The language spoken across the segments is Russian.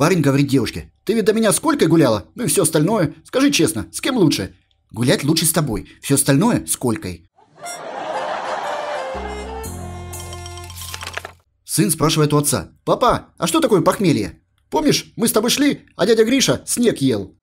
Парень говорит девушке: «Ты ведь до меня сколько гуляла? Ну и все остальное. Скажи честно, с кем лучше?» «Гулять лучше с тобой. Все остальное с Колькой». Сын спрашивает у отца: «Папа, а что такое похмелье? Помнишь, мы с тобой шли, а дядя Гриша снег ел».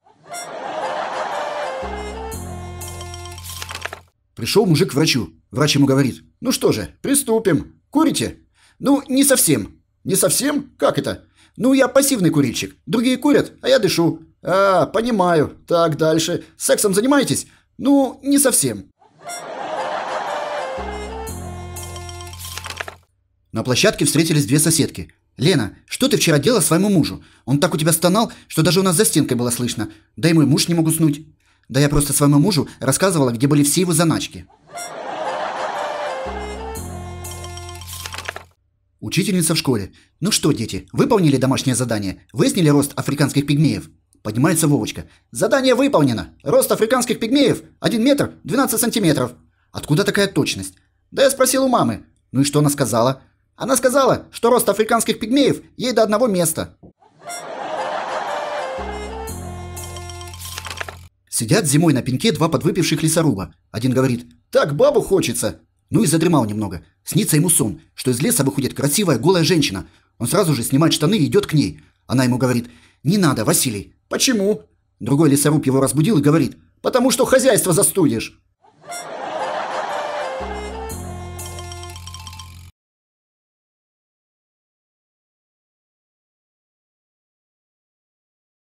Пришел мужик к врачу. Врач ему говорит: «Ну что же, приступим. Курите?» «Ну, не совсем». «Не совсем? Как это?» «Ну, я пассивный курильщик. Другие курят, а я дышу». «А, понимаю. Так, дальше. Сексом занимаетесь?» «Ну, не совсем». На площадке встретились две соседки. «Лена, что ты вчера делала своему мужу? Он так у тебя стонал, что даже у нас за стенкой было слышно. Да и мой муж не мог уснуть». «Да я просто своему мужу рассказывала, где были все его заначки». Учительница в школе. «Ну что, дети, выполнили домашнее задание? Выяснили рост африканских пигмеев?» Поднимается Вовочка. «Задание выполнено. Рост африканских пигмеев 1 метр 12 сантиметров». «Откуда такая точность?» «Да я спросил у мамы». «Ну и что она сказала?» «Она сказала, что рост африканских пигмеев ей до одного места». Сидят зимой на пеньке два подвыпивших лесоруба. Один говорит: «Так бабу хочется». Ну и задремал немного. Снится ему сон, что из леса выходит красивая голая женщина. Он сразу же снимает штаны и идет к ней. Она ему говорит: «Не надо, Василий». «Почему?» Другой лесоруб его разбудил и говорит: «Потому что хозяйство застудишь».